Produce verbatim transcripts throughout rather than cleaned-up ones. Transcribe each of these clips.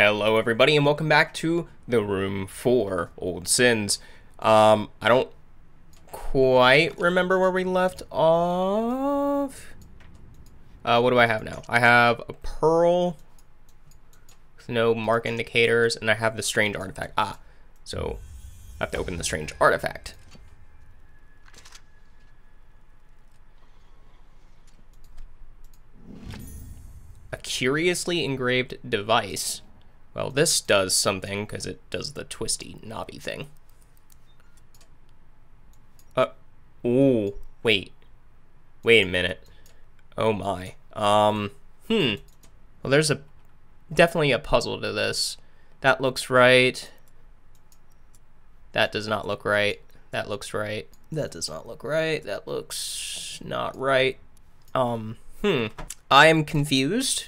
Hello everybody and welcome back to The Room four: Old Sins. Um, I don't quite remember where we left off. Uh, what do I have now? I have a pearl, no mark indicators, and I have the strange artifact. Ah, so I have to open the strange artifact. A curiously engraved device. Well, this does something because it does the twisty knobby thing. Uh, ooh, wait, wait a minute. Oh my. Um, hmm. Well, there's a definitely a puzzle to this. That looks right. That does not look right. That looks right. That does not look right. That looks not right. Um, hmm. I am confused.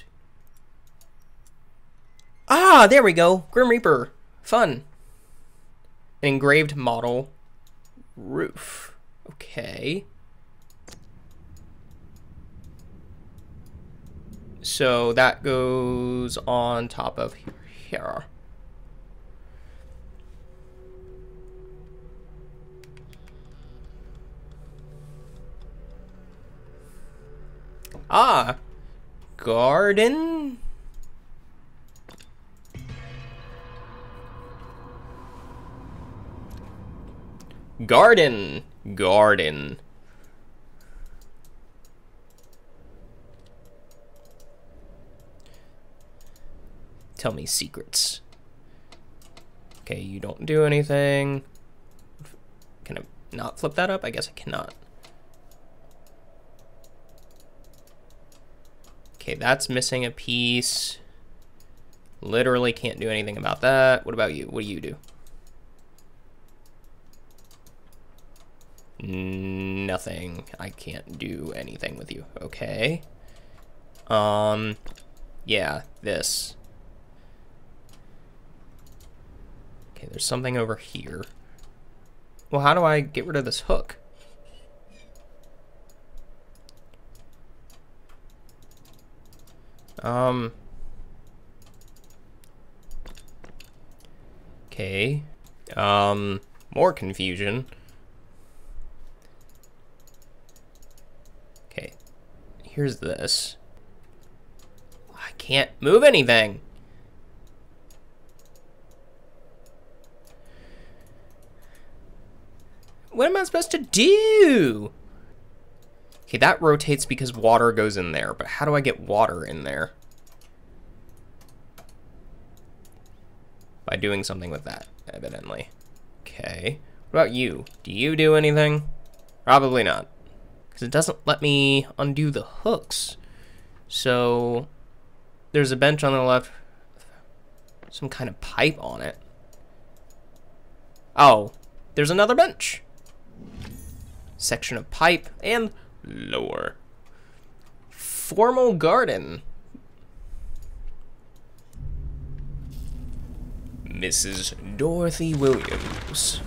Ah, there we go. Grim Reaper. Fun. An engraved model roof. Okay. So that goes on top of here. Ah, garden. Garden, garden. Tell me secrets. Okay, you don't do anything. Can I not flip that up? I guess I cannot. Okay, that's missing a piece. Literally can't do anything about that. What about you? What do you do? Nothing. I can't do anything with you. Okay. Um, yeah, this. Okay, there's something over here. Well, how do I get rid of this hook? Um. Okay. Um, more confusion. Here's this. I can't move anything. What am I supposed to do? Okay, that rotates because water goes in there, but how do I get water in there? By doing something with that, evidently. Okay. What about you? Do you do anything? Probably not. Because it doesn't let me undo the hooks. So there's a bench on the left, some kind of pipe on it. Oh, there's another bench. Section of pipe and lower. Formal garden. Missus Dorothy Williams.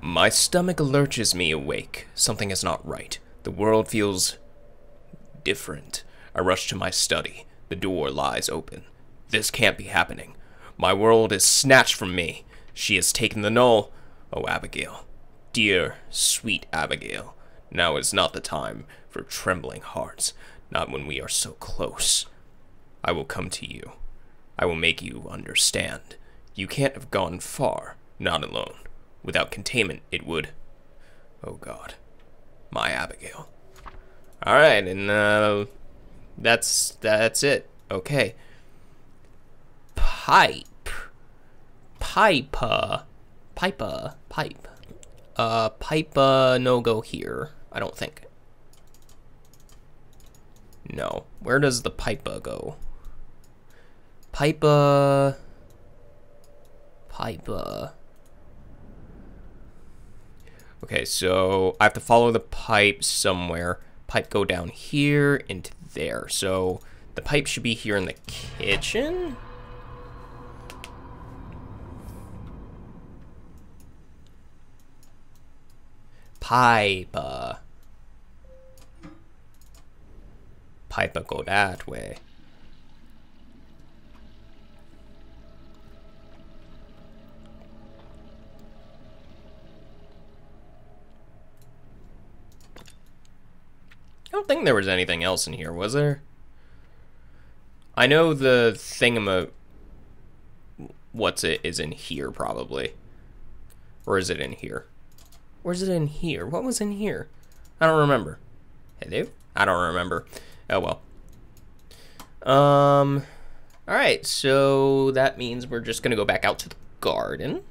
My stomach lurches me awake. Something is not right. The world feels different. I rush to my study. The door lies open. This can't be happening. My world is snatched from me. She has taken the knoll. Oh, Abigail. Dear, sweet Abigail. Now is not the time for trembling hearts. Not when we are so close. I will come to you. I will make you understand. You can't have gone far, not alone. Without containment, it would. Oh God, my Abigail. All right, and uh, that's that's it. Okay. Pipe, pipa, pipa, pipe. Uh, pipa no go here. I don't think. No. Where does the pipa go? Pipa, pipa. Okay, so I have to follow the pipe somewhere. Pipe go down here into there. So the pipe should be here in the kitchen. Pipe. Piper go that way? I don't think there was anything else in here, was there? I know the thingama... What's it is in here, probably. Or is it in here? Or is it in here? What was in here? I don't remember. Hello? I don't remember. Oh, well. Um, all right, so that means we're just going to go back out to the garden.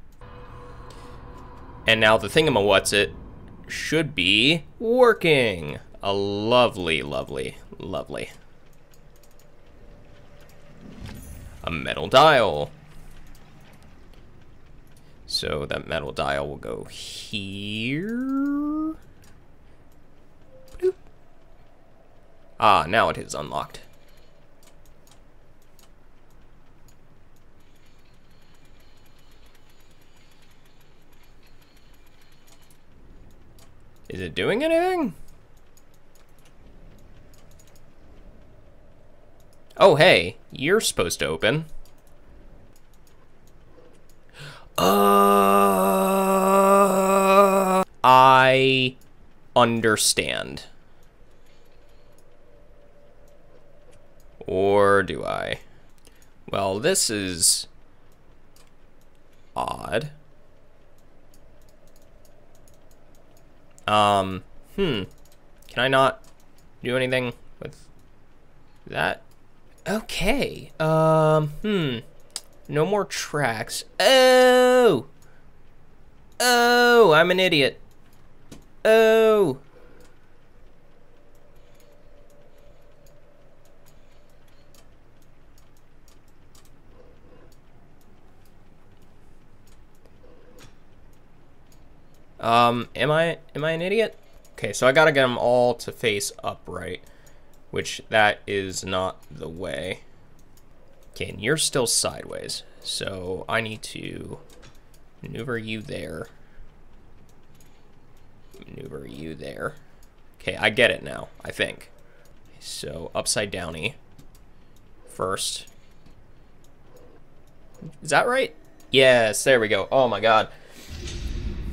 And now the thingamawhatsit should be working. A lovely, lovely, lovely. A metal dial. So that metal dial will go here. Bloop. Ah, now it is unlocked. Is it doing anything? Oh, hey, you're supposed to open. Uh, I understand. Or do I? Well, this is odd. Um, hmm. Can I not do anything with that? Okay, um, hmm, no more tracks. Oh, oh, I'm an idiot. Oh. Um, am I, am I an idiot? Okay, so I gotta get them all to face upright. Which that is not the way. Okay, and you're still sideways, so I need to maneuver you there. Maneuver you there. Okay, I get it now, I think. So upside downy first. Is that right? Yes, there we go. Oh my god.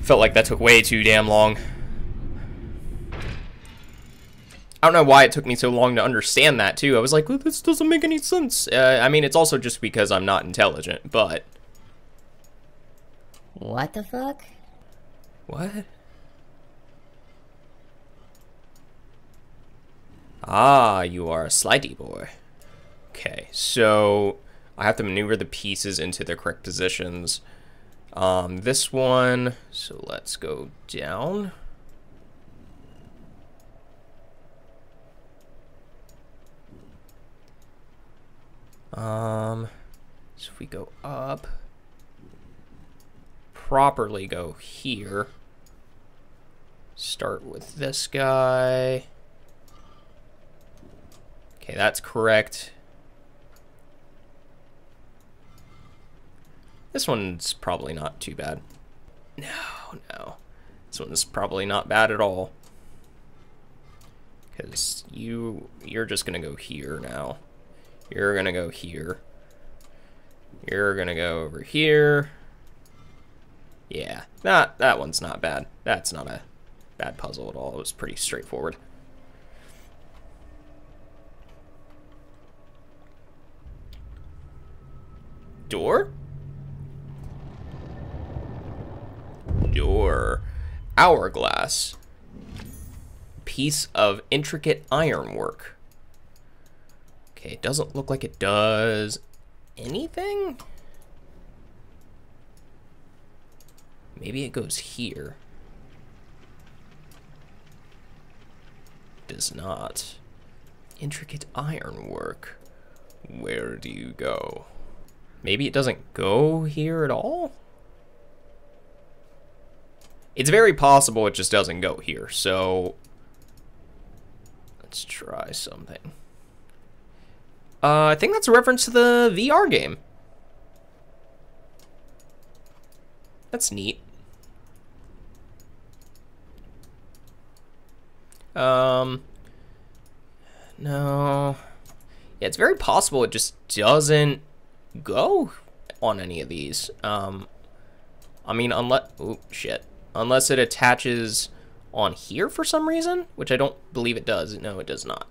Felt like that took way too damn long. I don't know why it took me so long to understand that, too. I was like, well, this doesn't make any sense. Uh, I mean, it's also just because I'm not intelligent, but... What the fuck? What? Ah, you are a slidey boy. Okay, so I have to maneuver the pieces into their correct positions. Um, this one, so let's go down. Um, so if we go up, properly go here, start with this guy. Okay, that's correct. This one's probably not too bad. No, no, this one's probably not bad at all. Because you, you're just gonna go here now. You're gonna go here. You're gonna go over here. Yeah, that, that one's not bad. That's not a bad puzzle at all. It was pretty straightforward. Door? Door. Hourglass. Piece of intricate ironwork. It doesn't look like it does anything. Maybe it goes here. Does not. Intricate ironwork. Where do you go? Maybe it doesn't go here at all? It's very possible it just doesn't go here, so let's try something. Uh, I think that's a reference to the V R game. That's neat. Um, No. Yeah, it's very possible it just doesn't go on any of these. Um, I mean, unless... Oh, shit. Unless it attaches on here for some reason, which I don't believe it does. No, it does not.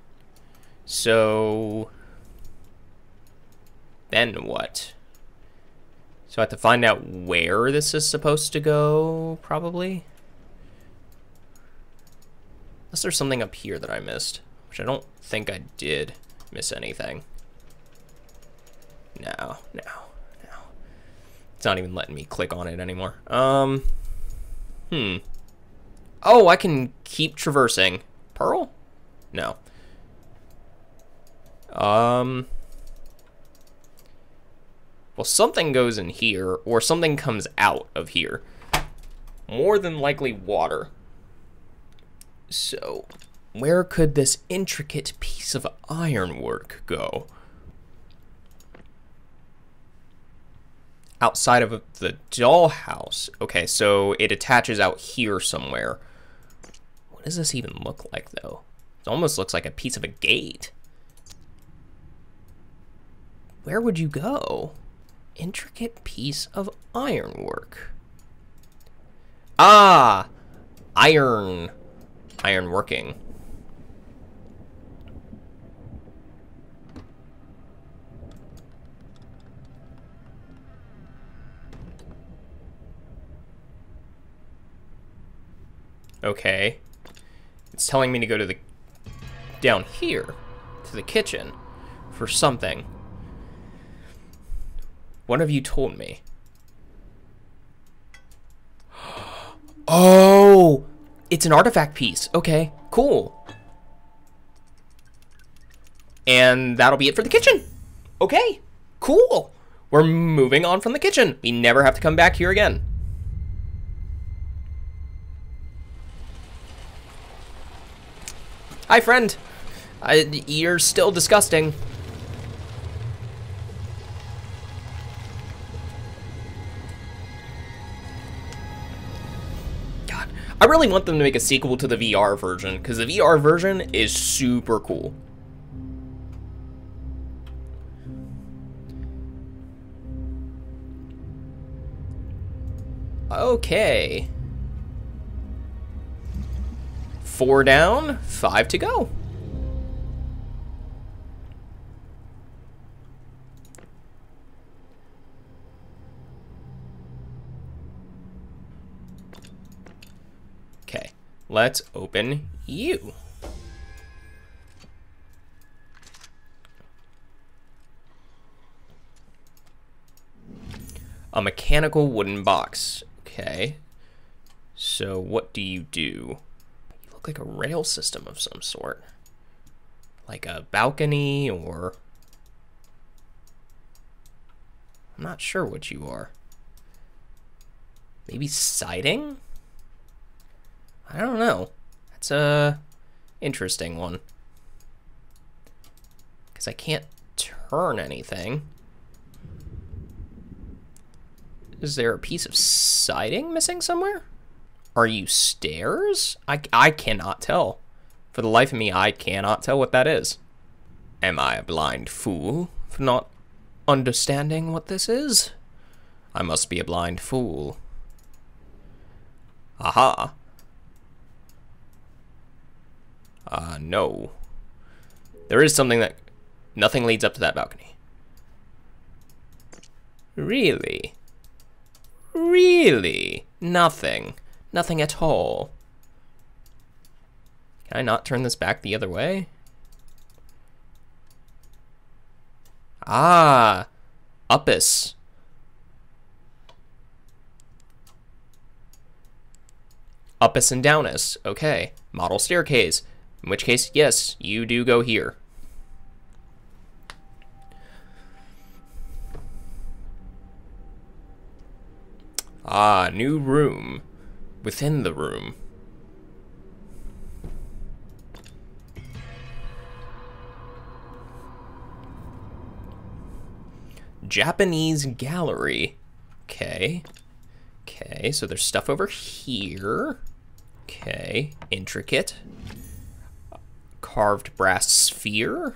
So... then what? So I have to find out where this is supposed to go, probably. Unless there's something up here that I missed, which I don't think I did miss anything. No, no, no. It's not even letting me click on it anymore. Um, hmm. Oh, I can keep traversing. Pearl? No. Um... Well, something goes in here, or something comes out of here. More than likely water. So, where could this intricate piece of ironwork go? Outside of the dollhouse. Okay, so it attaches out here somewhere. What does this even look like, though? It almost looks like a piece of a gate. Where would you go? Intricate piece of ironwork. Ah! Iron. Ironworking. Okay. It's telling me to go to the... down here. To the kitchen. For something. What have you told me? Oh! It's an artifact piece. Okay, cool. And that'll be it for the kitchen. Okay, cool. We're moving on from the kitchen. We never have to come back here again. Hi, friend. I, you're still disgusting. I really want them to make a sequel to the V R version, because the V R version is super cool. Okay. Four down, five to go. Let's open you. A mechanical wooden box. Okay. So what do you do? You look like a rail system of some sort. Like a balcony or... I'm not sure what you are. Maybe siding? I don't know. That's a interesting one. Because I can't turn anything. Is there a piece of siding missing somewhere? Are you stairs? I, I cannot tell. For the life of me, I cannot tell what that is. Am I a blind fool for not understanding what this is? I must be a blind fool. Aha. Uh, no. There is something that... Nothing leads up to that balcony. Really? Really? Nothing. Nothing at all. Can I not turn this back the other way? Ah! Uppus. Uppus and downus. Okay. Model staircase. In which case, yes, you do go here. Ah, new room. Within the room. Japanese gallery. Okay. Okay, so there's stuff over here. Okay, intricate. carved brass sphere.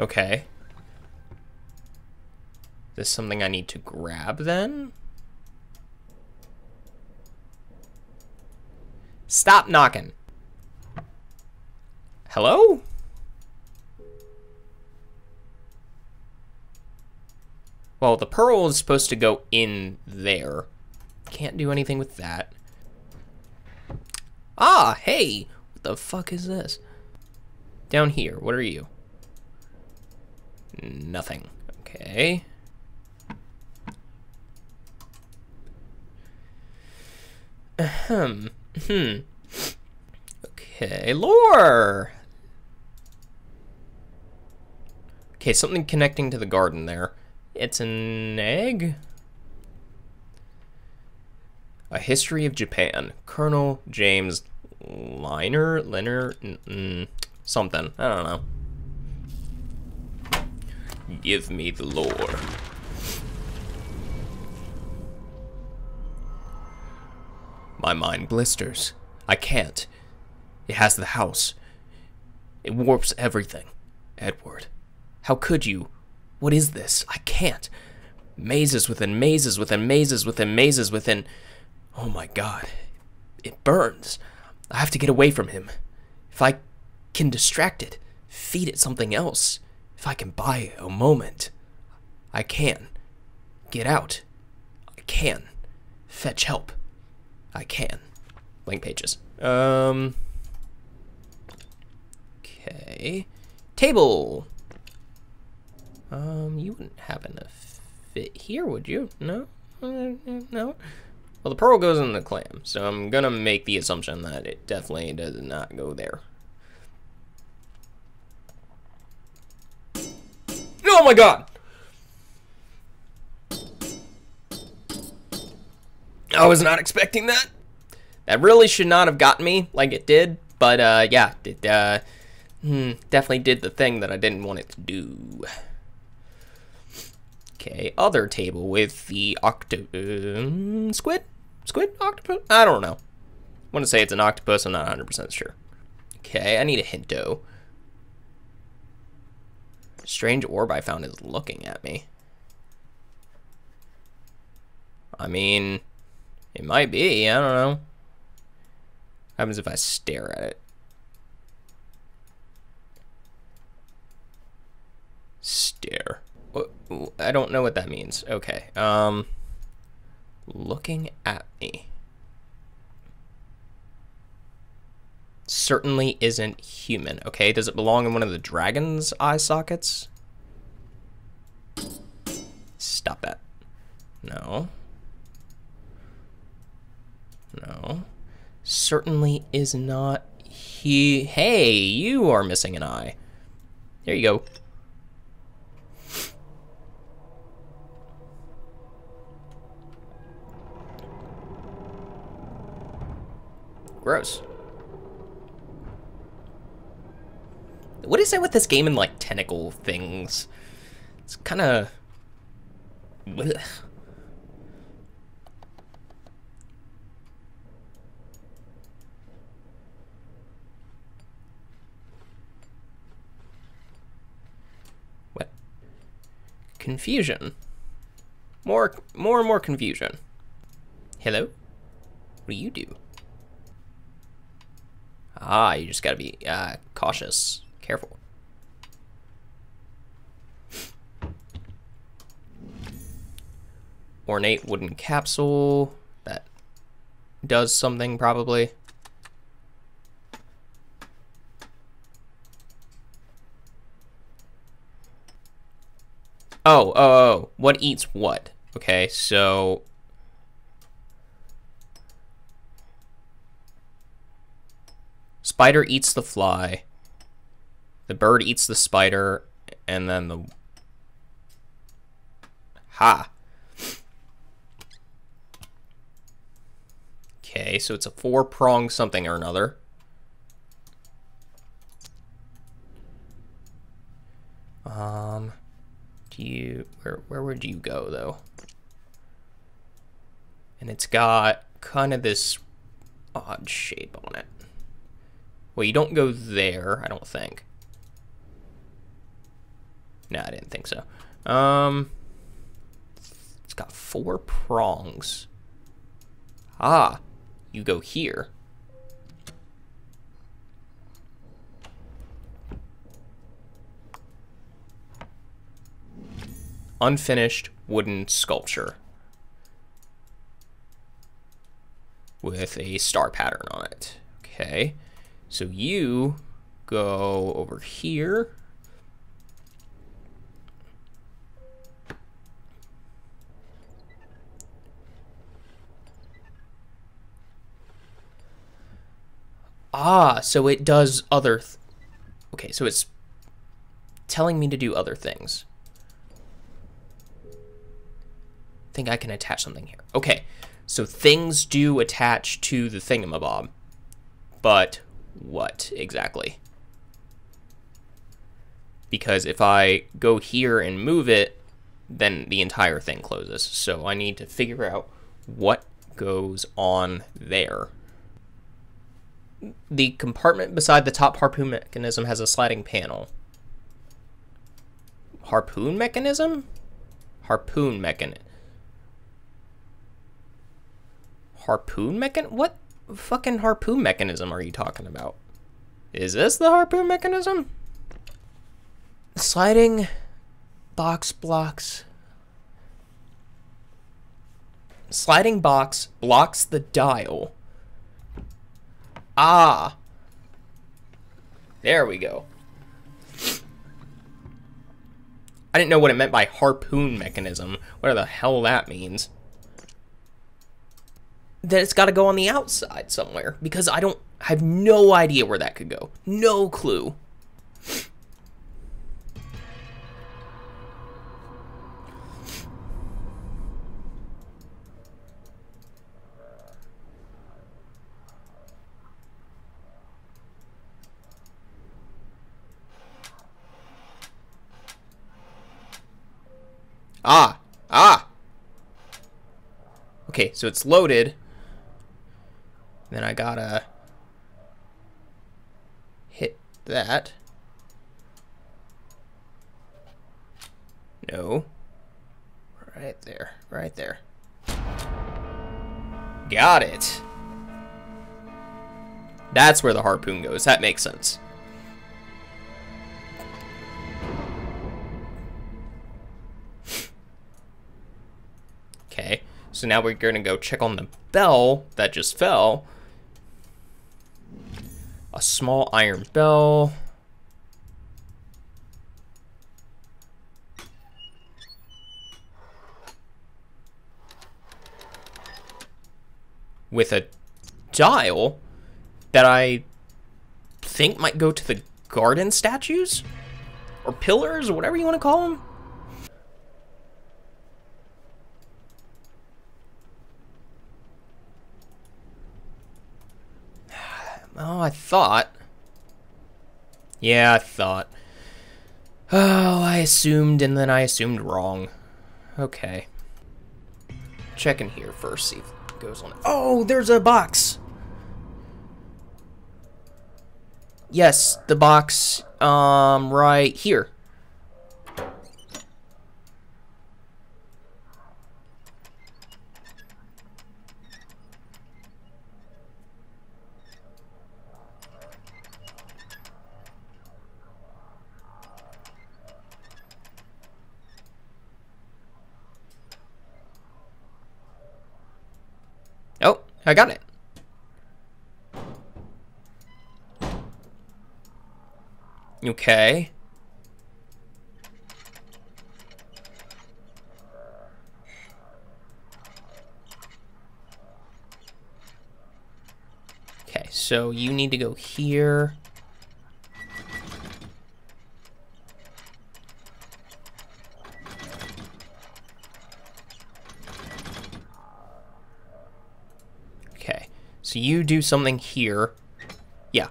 Okay. Is this something I need to grab then? Stop knocking. Hello? Well, the pearl is supposed to go in there. Can't do anything with that. Ah, hey! What the fuck is this? Down here, what are you? Nothing. Okay. Ahem. Hmm. Okay, lore! Okay, something connecting to the garden there. It's an egg? A History of Japan. Colonel James Liner? Liner? Mm-mm, something. I don't know. Give me the lore. My mind blisters. I can't. It has the house. It warps everything. Edward, how could you? What is this? I can't. Mazes within mazes within mazes within mazes within... Oh my god. It burns. I have to get away from him. If I can distract it, feed it something else. If I can buy a moment. I can. Get out. I can. Fetch help. I can. Blank pages. Um... Okay. Table! Um, you wouldn't happen to fit here, would you? No? Uh, no? Well, the pearl goes in the clam, so I'm gonna make the assumption that it definitely does not go there. Oh my god! I was not expecting that. That really should not have gotten me like it did, but, uh, yeah. It, uh, definitely did the thing that I didn't want it to do. Okay, other table with the octo... Uh, squid? Squid? Octopus? I don't know. I want to say it's an octopus, I'm not one hundred percent sure. Okay, I need a hint, though. Strange orb I found is looking at me. I mean, it might be, I don't know. What happens if I stare at it? Stare. I don't know what that means. Okay. Um, looking at me. Certainly isn't human. Okay, does it belong in one of the dragon's eye sockets? Stop that. No. No. Certainly is not he. Hey, you are missing an eye. There you go. Gross. What is it with this game and like tentacle things? It's kind of. What? Confusion. More, more and more confusion. Hello? What do you do? Ah, you just gotta be uh, cautious, careful. Ornate wooden capsule that does something probably. Oh, oh, oh, what eats what? Okay, so. Spider eats the fly, the bird eats the spider, and then the... Ha! Okay, so it's a four-prong something or another. Um, do you... Where, where would you go, though? And it's got kind of this odd shape on it. Well, you don't go there, I don't think. No, I didn't think so. Um, it's got four prongs. Ah, you go here. Unfinished wooden sculpture with a star pattern on it. Okay, so you go over here. Ah, so it does other th- okay, so it's telling me to do other things. Think I can attach something here. Okay, so things do attach to the thingamabob, but what exactly? Because if I go here and move it, then the entire thing closes. So I need to figure out what goes on there. The compartment beside the top harpoon mechanism has a sliding panel. Harpoon mechanism? Harpoon mechanism. Harpoon mechan- what fucking harpoon mechanism are you talking about? Is this the harpoon mechanism? Sliding box blocks. Sliding box blocks the dial. Ah, there we go. I didn't know what it meant by harpoon mechanism. What the hell that means? That it's got to go on the outside somewhere, because I don't I have no idea where that could go. No clue. Ah, ah. Okay, so it's loaded. Then I gotta hit that. No. Right there, right there. Got it. That's where the harpoon goes. That makes sense. Okay, so now we're gonna go check on the bell that just fell. A small iron bell. With a dial that I think might go to the garden statues? Or pillars, or whatever you want to call them? Oh, I thought. Yeah, I thought. Oh, I assumed, and then I assumed wrong. Okay. Check in here first, see if it goes on. Oh, there's a box! Yes, the box, um, right here. I got it. Okay. Okay, so you need to go here. You do something here. Yeah.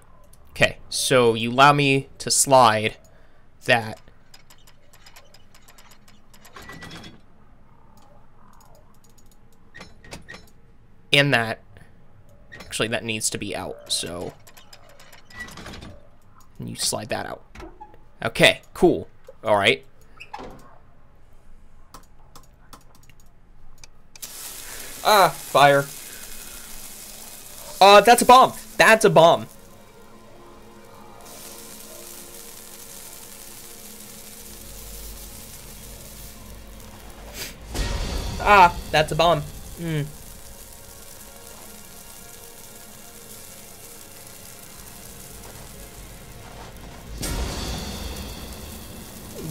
Okay, so you allow me to slide that. And that. actually that needs to be out, so you slide that out. Okay, cool. All right. Ah, fire. Uh, that's a bomb. That's a bomb. Ah, that's a bomb. Mm.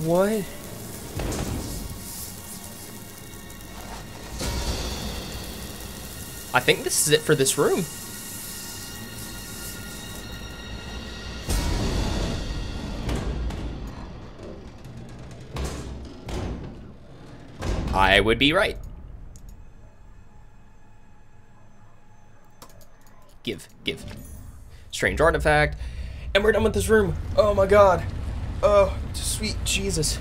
What? I think this is it for this room. I would be right. Give, give. Strange artifact. And we're done with this room. Oh my god. Oh, sweet Jesus.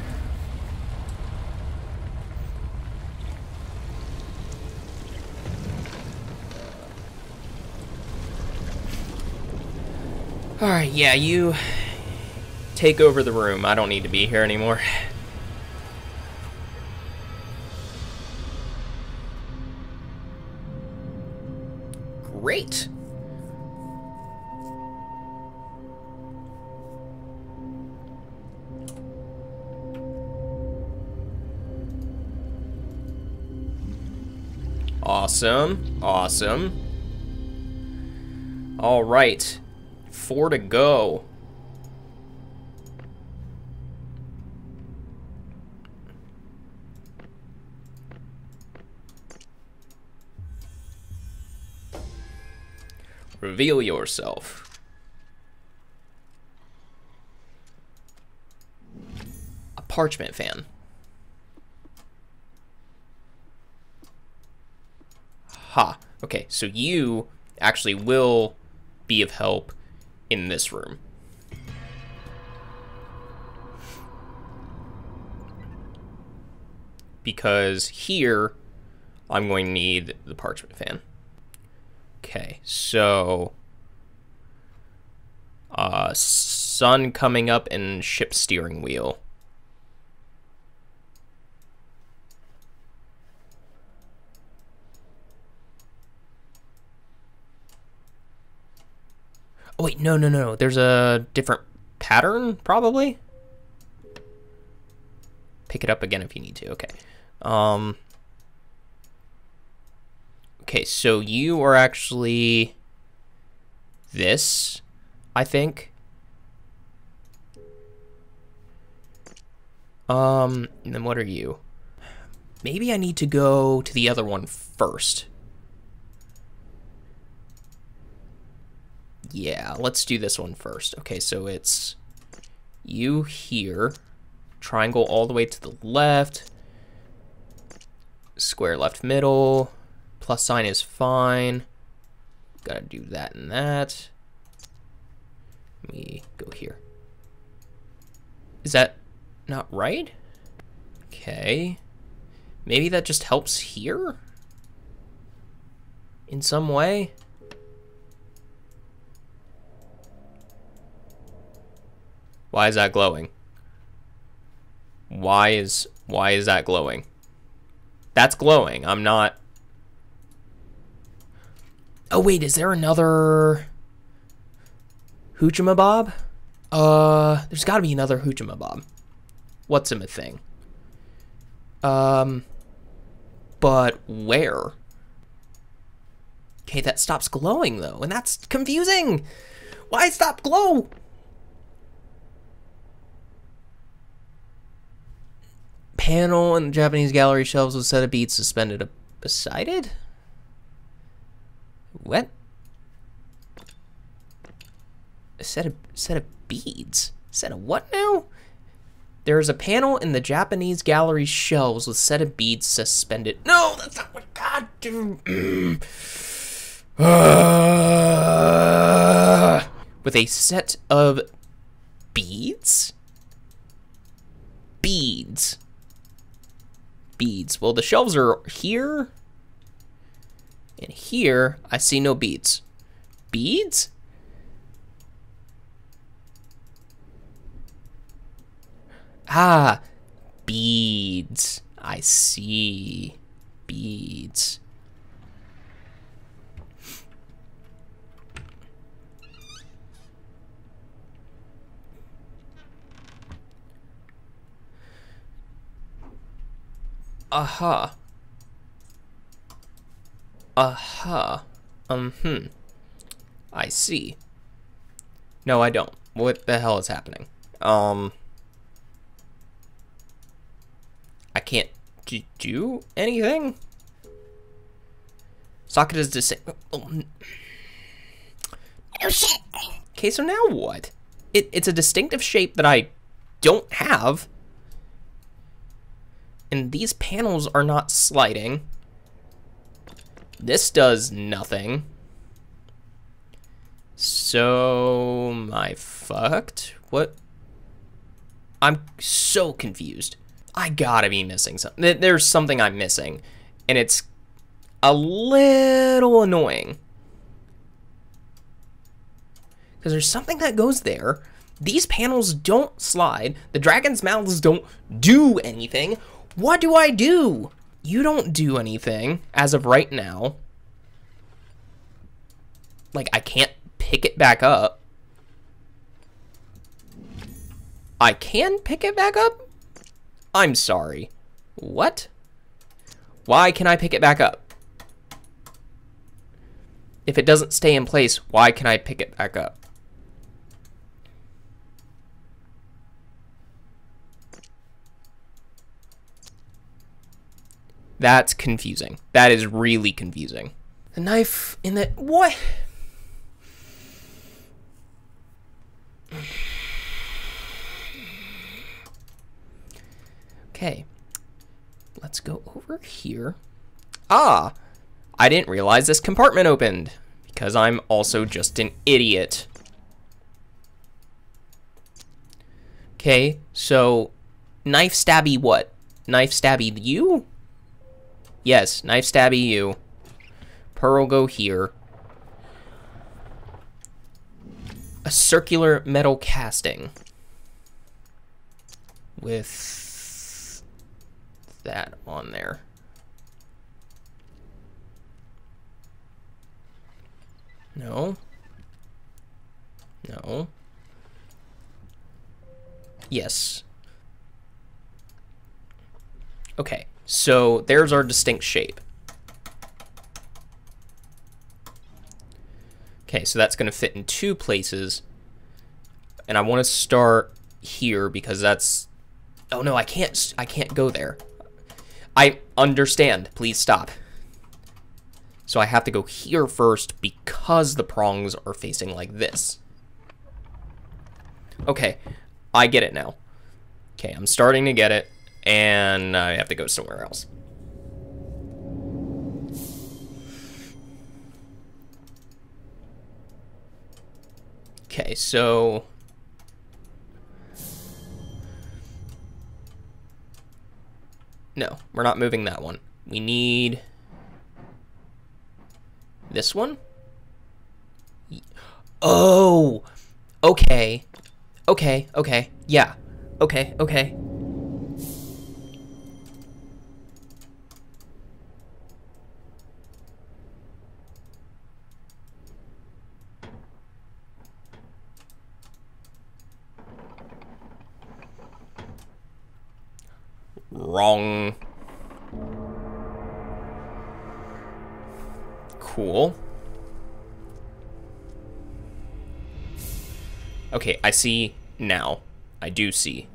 Alright, yeah, you take over the room. I don't need to be here anymore. Great. Awesome, awesome. All right, four to go. Reveal yourself. A parchment fan. Ha, okay, so you actually will be of help in this room. Because here, I'm going to need the parchment fan. Okay, so uh, sun coming up and ship steering wheel. Oh wait, no, no, no, there's a different pattern, probably? Pick it up again if you need to, okay. Um, okay, so you are actually this, I think. Um, and then what are you? Maybe I need to go to the other one first. Yeah, let's do this one first. Okay, so it's you here, triangle all the way to the left, square left middle, plus sign is fine. Gotta do that and that. Let me go here. Is that not right? Okay. Maybe that just helps here in some way. Why is that glowing? Why is, why is that glowing? That's glowing. I'm not. Oh wait, is there another Hoochimabob? Uh, there's gotta be another Hoochimabob. What's him a thing? Um, but where? Okay, that stops glowing though, and that's confusing. Why stop glow? Panel in the Japanese gallery shelves was set of beads suspended a beside it? What? A set of set of beads? A set of what now? There is a panel in the Japanese gallery shelves with set of beads suspended. No, that's not what God do. uh, with a set of beads? Beads. Beads. Well, the shelves are here and here. I see no beads. beads? Ah, beads. I see. Beads. Uh-huh. Uh-huh. Um-hmm. I see. No, I don't. What the hell is happening? Um... I can't do anything? Socket is disabled. Oh. Oh, shit! Okay, so now what? It, it's a distinctive shape that I don't have. And these panels are not sliding. This does nothing. So, am I fucked? What? I'm so confused. I gotta be missing something. There's something I'm missing, and it's a little annoying. Because there's something that goes there. These panels don't slide. The dragon's mouths don't do anything. What do I do? You don't do anything as of right now. Like, I can't pick it back up. I can pick it back up? I'm sorry. What? Why can I pick it back up? If it doesn't stay in place, why can I pick it back up? That's confusing. That is really confusing. The knife in the... What? Okay, let's go over here. Ah, I didn't realize this compartment opened because I'm also just an idiot. Okay, so knife stabby what? Knife stabby you? Yes, knife stabby you. Pearl go here. A circular metal casting with that on there. No. No. Yes. Okay, so there's our distinct shape. Okay, so that's going to fit in two places. And I want to start here because that's... Oh no, I can't, I can't go there. I understand. Please stop. So I have to go here first because the prongs are facing like this. Okay, I get it now. Okay, I'm starting to get it, and I have to go somewhere else. Okay, so... No, we're not moving that one. We need this one. Oh, okay. Okay, okay, yeah. Okay, okay. Wrong. Cool. Okay, I see now. I do see.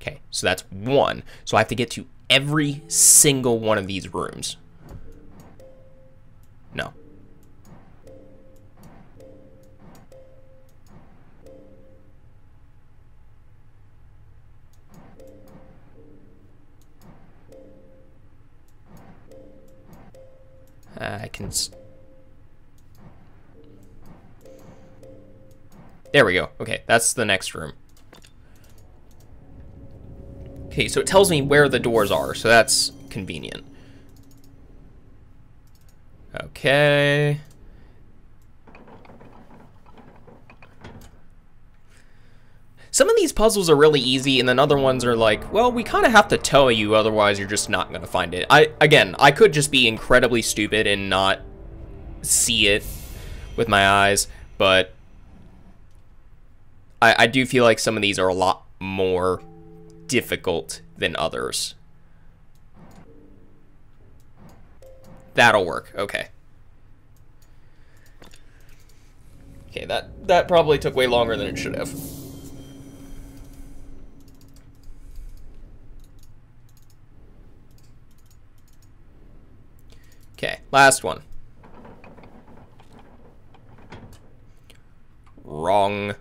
Okay, so that's one. So I have to get to every single one of these rooms. No. Uh, I can... S there we go. Okay, that's the next room. Okay, so it tells me where the doors are, so that's convenient. Okay. Some of these puzzles are really easy, and then other ones are like, well, we kind of have to tell you, otherwise you're just not going to find it. I Again, I could just be incredibly stupid and not see it with my eyes, but I, I do feel like some of these are a lot more difficult than others. That'll work. Okay. Okay, that, that probably took way longer than it should have. Okay, last one. Wrong.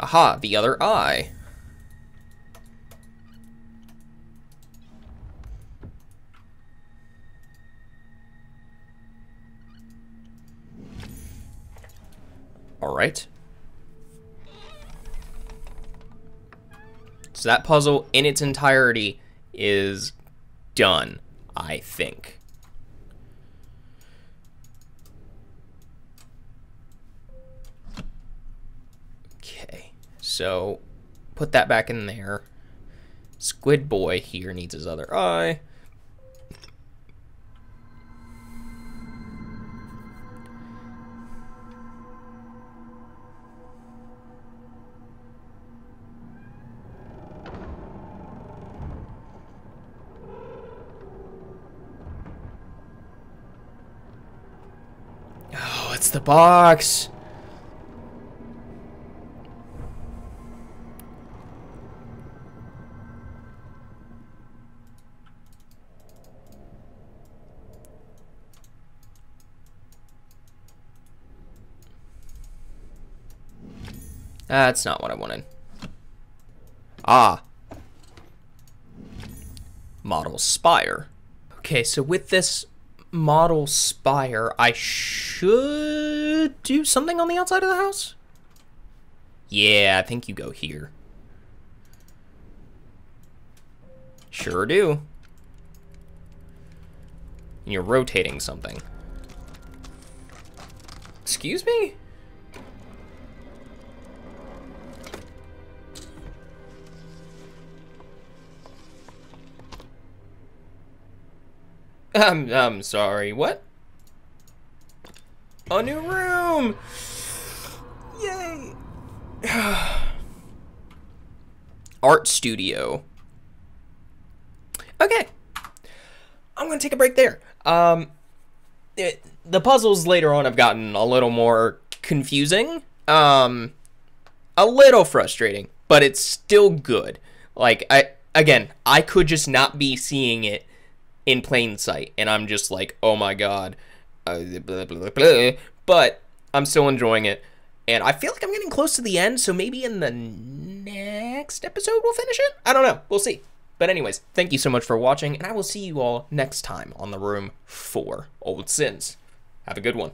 Aha, the other eye. All right. So that puzzle in its entirety is done, I think. So put that back in there. Squid Boy here needs his other eye. Oh, it's the box. That's not what I wanted. Ah. Model Spire. Okay, so with this Model Spire, I should do something on the outside of the house? Yeah, I think you go here. Sure do. And you're rotating something. Excuse me? I'm, I'm sorry, what? A new room! Yay! Art studio. Okay. I'm gonna take a break there. Um, it, the puzzles later on have gotten a little more confusing. Um, a little frustrating, but it's still good. Like, I again, I could just not be seeing it in plain sight, and I'm just like, oh my god, uh, blah, blah, blah. But I'm still enjoying it, and I feel like I'm getting close to the end, so maybe in the next episode we'll finish it? I don't know, we'll see. But anyways, thank you so much for watching, and I will see you all next time on The Room four Old Sins. Have a good one.